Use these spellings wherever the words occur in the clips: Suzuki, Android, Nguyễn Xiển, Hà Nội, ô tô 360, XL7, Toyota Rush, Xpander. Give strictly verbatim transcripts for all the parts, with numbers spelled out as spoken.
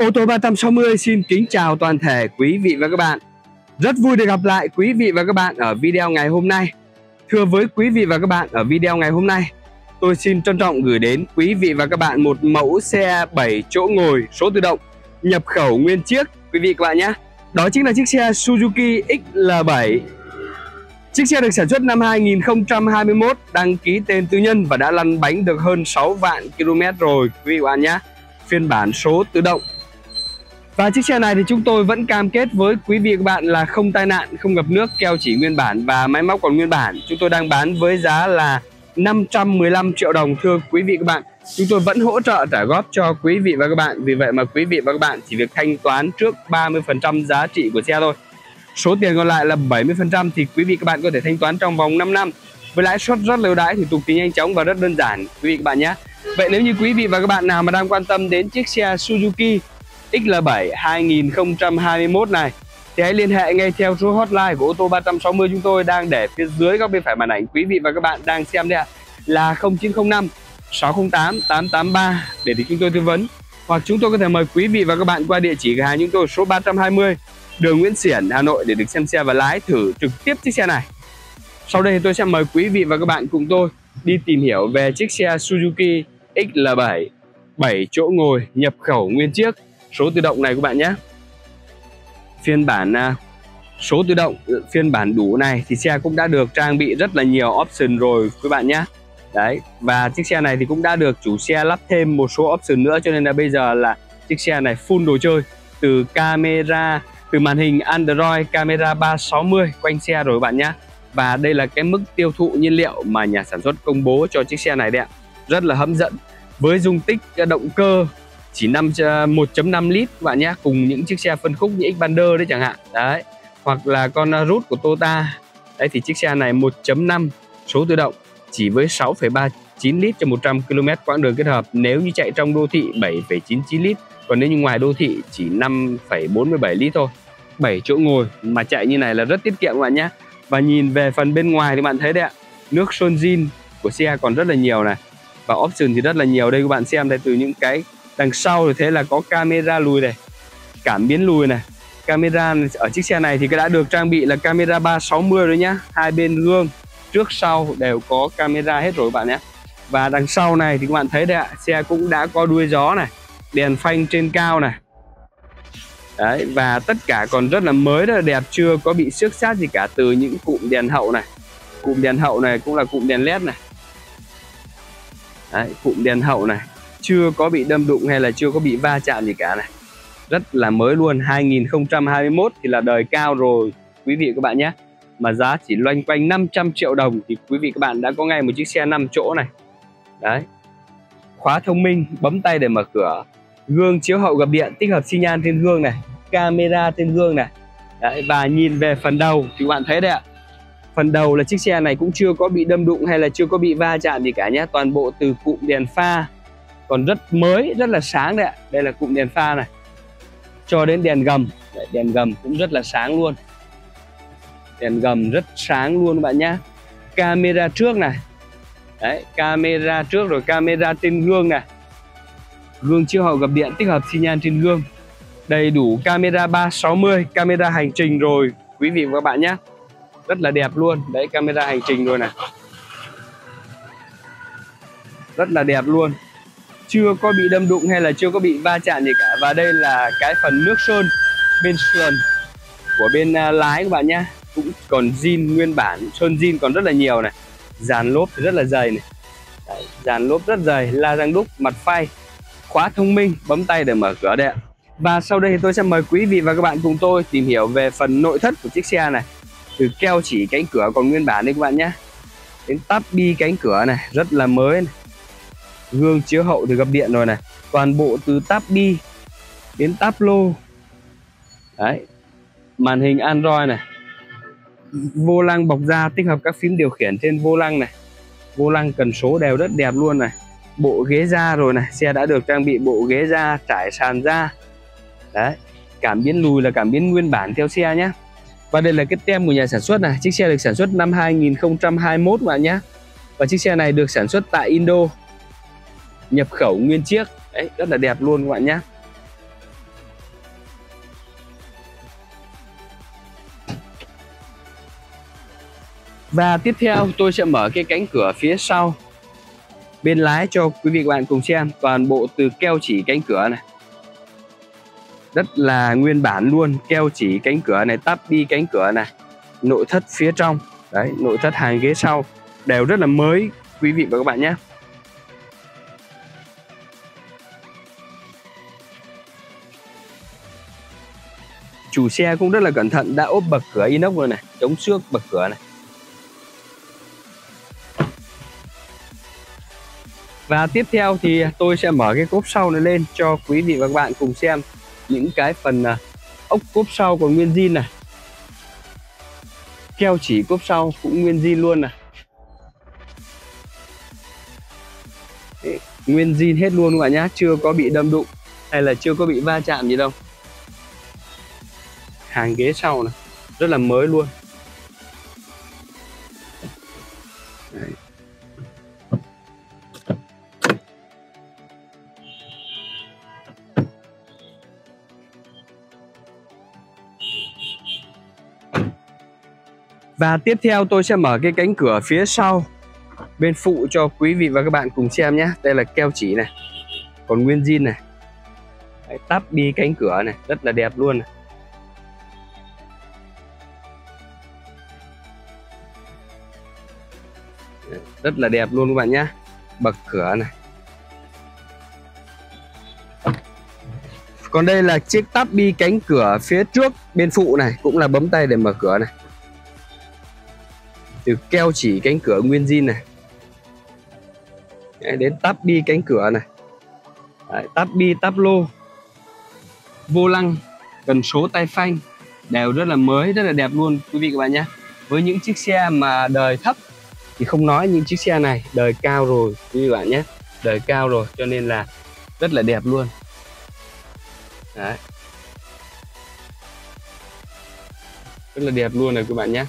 Ô tô ba trăm sáu mươi xin kính chào toàn thể quý vị và các bạn. Rất vui được gặp lại quý vị và các bạn ở video ngày hôm nay. Thưa với quý vị và các bạn, ở video ngày hôm nay, tôi xin trân trọng gửi đến quý vị và các bạn một mẫu xe bảy chỗ ngồi số tự động nhập khẩu nguyên chiếc quý vị các bạn nhé. Đó chính là chiếc xe Suzuki X L bảy. Chiếc xe được sản xuất năm hai nghìn không trăm hai mươi mốt, đăng ký tên tư nhân và đã lăn bánh được hơn sáu vạn ki lô mét rồi quý vị các bạn nhé. Phiên bản số tự động. Và chiếc xe này thì chúng tôi vẫn cam kết với quý vị và các bạn là không tai nạn, không ngập nước, keo chỉ nguyên bản và máy móc còn nguyên bản. Chúng tôi đang bán với giá là năm trăm mười lăm triệu đồng thưa quý vị và các bạn. Chúng tôi vẫn hỗ trợ trả góp cho quý vị và các bạn. Vì vậy mà quý vị và các bạn chỉ việc thanh toán trước ba mươi phần trăm giá trị của xe thôi. Số tiền còn lại là bảy mươi phần trăm thì quý vị các bạn có thể thanh toán trong vòng năm năm. Với lãi suất rất ưu đãi, thủ tục thì nhanh chóng và rất đơn giản quý vị các bạn nhé. Vậy nếu như quý vị và các bạn nào mà đang quan tâm đến chiếc xe Suzuki X L bảy hai nghìn không trăm hai mươi mốt này thì hãy liên hệ ngay theo số hotline của ô tô ba trăm sáu mươi chúng tôi đang để phía dưới góc bên phải màn ảnh quý vị và các bạn đang xem đây ạ, là không chín không năm sáu không tám tám tám ba để được chúng tôi tư vấn, hoặc chúng tôi có thể mời quý vị và các bạn qua địa chỉ cửa hàng chúng tôi số ba trăm hai mươi đường Nguyễn Xiển, Hà Nội để được xem xe và lái thử trực tiếp chiếc xe này. Sau đây thì tôi sẽ mời quý vị và các bạn cùng tôi đi tìm hiểu về chiếc xe Suzuki X L bảy bảy chỗ ngồi nhập khẩu nguyên chiếc số tự động này các bạn nhé. Phiên bản số tự động, phiên bản đủ này thì xe cũng đã được trang bị rất là nhiều option rồi các bạn nhé. Đấy, và chiếc xe này thì cũng đã được chủ xe lắp thêm một số option nữa, cho nên là bây giờ là chiếc xe này full đồ chơi từ camera, từ màn hình Android, camera ba trăm sáu mươi quanh xe rồi các bạn nhé. Và đây là cái mức tiêu thụ nhiên liệu mà nhà sản xuất công bố cho chiếc xe này đấy ạ. Rất là hấp dẫn. Với dung tích động cơ chỉ một phẩy năm lít các bạn nhé, cùng những chiếc xe phân khúc như Xpander đấy chẳng hạn. Đấy, hoặc là con Rush của Toyota. Đấy thì chiếc xe này một phẩy năm số tự động chỉ với sáu phẩy ba mươi chín lít cho một trăm ki lô mét quãng đường kết hợp, nếu như chạy trong đô thị bảy phẩy chín mươi chín lít, còn nếu như ngoài đô thị chỉ năm phẩy bốn mươi bảy lít thôi. bảy chỗ ngồi mà chạy như này là rất tiết kiệm các bạn nhé. Và nhìn về phần bên ngoài thì bạn thấy đấy ạ, nước sơn zin của xe còn rất là nhiều này. Và option thì rất là nhiều đây các bạn xem đây, từ những cái đằng sau thì thế là có camera lùi này, cảm biến lùi này. Camera ở chiếc xe này thì đã được trang bị là camera ba trăm sáu mươi rồi nhá. Hai bên gương trước sau đều có camera hết rồi các bạn nhé. Và đằng sau này thì các bạn thấy đấy ạ, xe cũng đã có đuôi gió này, đèn phanh trên cao này. Đấy, và tất cả còn rất là mới, rất là đẹp, chưa có bị xước xát gì cả, từ những cụm đèn hậu này. Cụm đèn hậu này cũng là cụm đèn led này. Đấy, cụm đèn hậu này chưa có bị đâm đụng hay là chưa có bị va chạm gì cả này. Rất là mới luôn, hai nghìn không trăm hai mươi mốt thì là đời cao rồi quý vị các bạn nhé. Mà giá chỉ loanh quanh năm trăm triệu đồng thì quý vị các bạn đã có ngay một chiếc xe năm chỗ này. Đấy. Khóa thông minh, bấm tay để mở cửa, gương chiếu hậu gập điện, tích hợp xi nhan trên gương này, camera trên gương này. Đấy, và nhìn về phần đầu thì các bạn thấy đấy ạ. Phần đầu là chiếc xe này cũng chưa có bị đâm đụng hay là chưa có bị va chạm gì cả nhé. Toàn bộ từ cụm đèn pha còn rất mới, rất là sáng đấy ạ. Đây là cụm đèn pha này, cho đến đèn gầm. Đấy, đèn gầm cũng rất là sáng luôn. Đèn gầm rất sáng luôn các bạn nhé. Camera trước này. Đấy, camera trước rồi camera trên gương này. Gương chiếu hậu gập điện, tích hợp xi nhan trên gương. Đầy đủ camera ba trăm sáu mươi, camera hành trình rồi quý vị và các bạn nhé. Rất là đẹp luôn. Đấy, camera hành trình rồi này. Rất là đẹp luôn. Chưa có bị đâm đụng hay là chưa có bị va chạm gì cả. Và đây là cái phần nước sơn bên sườn của bên lái các bạn nhé. Cũng còn zin nguyên bản, sơn zin còn rất là nhiều này. Dàn lốp thì rất là dày này. Đấy, dàn lốp rất dày, la răng đúc, mặt phay. Khóa thông minh, bấm tay để mở cửa đấy. Và sau đây thì tôi sẽ mời quý vị và các bạn cùng tôi tìm hiểu về phần nội thất của chiếc xe này. Từ keo chỉ cánh cửa còn nguyên bản đấy các bạn nhé, đến tắp bi cánh cửa này, rất là mới này. Gương chiếu hậu thì gập điện rồi này. Toàn bộ từ tắp bi đến táp lô. Đấy. Màn hình Android này. Vô lăng bọc da, tích hợp các phím điều khiển trên vô lăng này. Vô lăng cần số đều rất đẹp luôn này. Bộ ghế da rồi này, xe đã được trang bị bộ ghế da, trải sàn da. Đấy, cảm biến lùi là cảm biến nguyên bản theo xe nhé. Và đây là cái tem của nhà sản xuất này, chiếc xe được sản xuất năm hai nghìn không trăm hai mươi mốt bạn nhé. Và chiếc xe này được sản xuất tại Indo, nhập khẩu nguyên chiếc. Đấy, rất là đẹp luôn các bạn nhé. Và tiếp theo tôi sẽ mở cái cánh cửa phía sau bên lái cho quý vị các bạn cùng xem. Toàn bộ từ keo chỉ cánh cửa này, rất là nguyên bản luôn. Keo chỉ cánh cửa này, tắp đi cánh cửa này, nội thất phía trong đấy, nội thất hàng ghế sau đều rất là mới quý vị và các bạn nhé. Chủ xe cũng rất là cẩn thận, đã ốp bậc cửa inox rồi này, chống xước bậc cửa này. Và tiếp theo thì tôi sẽ mở cái cốp sau này lên cho quý vị và các bạn cùng xem những cái phần ốc cốp sau còn nguyên zin này. Keo chỉ cốp sau cũng nguyên zin luôn này. Nguyên zin hết luôn các bạn nhé, chưa có bị đâm đụng hay là chưa có bị va chạm gì đâu. Hàng ghế sau này rất là mới luôn. Đấy. Và tiếp theo tôi sẽ mở cái cánh cửa phía sau bên phụ cho quý vị và các bạn cùng xem nhé. Đây là keo chỉ này, còn nguyên zin này. Đấy, tắp đi cánh cửa này, rất là đẹp luôn này. Rất là đẹp luôn các bạn nhé. Bậc cửa này. Còn đây là chiếc tắp bi cánh cửa phía trước bên phụ này, cũng là bấm tay để mở cửa này. Từ keo chỉ cánh cửa nguyên zin này đến tắp bi cánh cửa này. Đấy, tắp bi, tắp lô, vô lăng, cần số tay phanh đều rất là mới, rất là đẹp luôn quý vị các bạn nhé. Với những chiếc xe mà đời thấp thì không nói, những chiếc xe này đời cao rồi quý vị các bạn nhé, đời cao rồi cho nên là rất là đẹp luôn. Đấy, rất là đẹp luôn này các bạn nhé.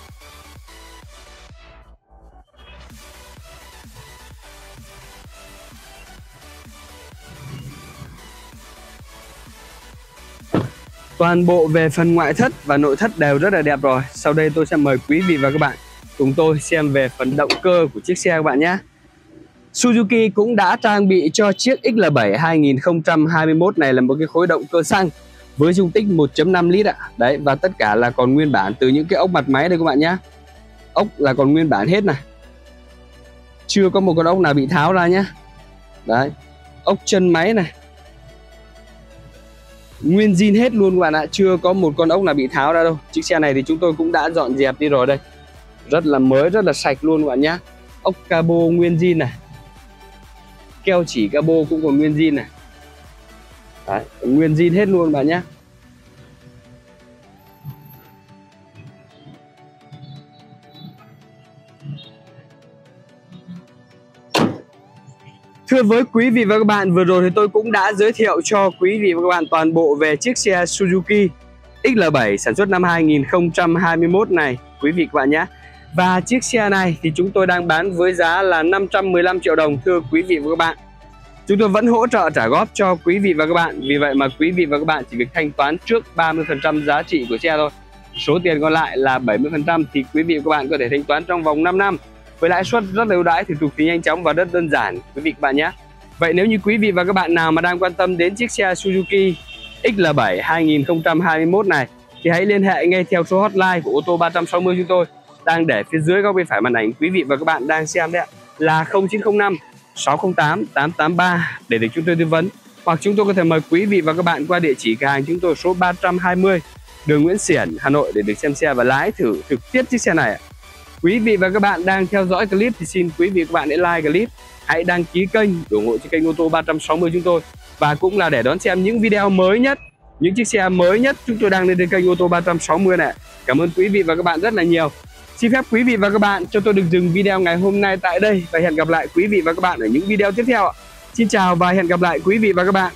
Toàn bộ về phần ngoại thất và nội thất đều rất là đẹp rồi. Sau đây tôi sẽ mời quý vị và các bạn cùng tôi xem về phần động cơ của chiếc xe các bạn nhé. Suzuki cũng đã trang bị cho chiếc X L bảy hai nghìn không trăm hai mươi mốt này là một cái khối động cơ xăng với dung tích một phẩy năm lít ạ. Đấy, và tất cả là còn nguyên bản từ những cái ốc mặt máy đây các bạn nhé. Ốc là còn nguyên bản hết này, chưa có một con ốc nào bị tháo ra nhé. Đấy, ốc chân máy này nguyên zin hết luôn các bạn ạ, chưa có một con ốc nào bị tháo ra đâu. Chiếc xe này thì chúng tôi cũng đã dọn dẹp đi rồi đây, rất là mới, rất là sạch luôn các bạn nhé. Ốc cabo nguyên zin này, keo chỉ cabo cũng còn nguyên zin này. Đấy, nguyên zin hết luôn các bạn nhé. Thưa với quý vị và các bạn, vừa rồi thì tôi cũng đã giới thiệu cho quý vị và các bạn toàn bộ về chiếc xe Suzuki X L bảy sản xuất năm hai nghìn không trăm hai mươi mốt này quý vị các bạn nhé. Và chiếc xe này thì chúng tôi đang bán với giá là năm trăm mười lăm triệu đồng thưa quý vị và các bạn. Chúng tôi vẫn hỗ trợ trả góp cho quý vị và các bạn, vì vậy mà quý vị và các bạn chỉ việc thanh toán trước ba mươi phần trăm giá trị của xe thôi. Số tiền còn lại là bảy mươi phần trăm thì quý vị và các bạn có thể thanh toán trong vòng năm năm. Với lãi suất rất là ưu đãi, thủ tục phí nhanh chóng và rất đơn giản quý vị các bạn nhé. Vậy nếu như quý vị và các bạn nào mà đang quan tâm đến chiếc xe Suzuki X L bảy hai nghìn không trăm hai mươi mốt này thì hãy liên hệ ngay theo số hotline của ô tô ba sáu không chúng tôi đang để phía dưới góc bên phải màn ảnh quý vị và các bạn đang xem đấy ạ, là không chín không năm sáu không tám tám tám ba để được chúng tôi tư vấn. Hoặc chúng tôi có thể mời quý vị và các bạn qua địa chỉ cửa hàng chúng tôi số ba trăm hai mươi đường Nguyễn Xiển, Hà Nội để được xem xe và lái thử trực tiếp chiếc xe này ạ. Quý vị và các bạn đang theo dõi clip thì xin quý vị và các bạn hãy like clip, hãy đăng ký kênh, ủng hộ cho kênh ô tô ba sáu không chúng tôi, và cũng là để đón xem những video mới nhất, những chiếc xe mới nhất chúng tôi đang lên trên kênh ô tô ba sáu không này. Cảm ơn quý vị và các bạn rất là nhiều. Xin phép quý vị và các bạn cho tôi được dừng video ngày hôm nay tại đây và hẹn gặp lại quý vị và các bạn ở những video tiếp theo. Xin chào và hẹn gặp lại quý vị và các bạn.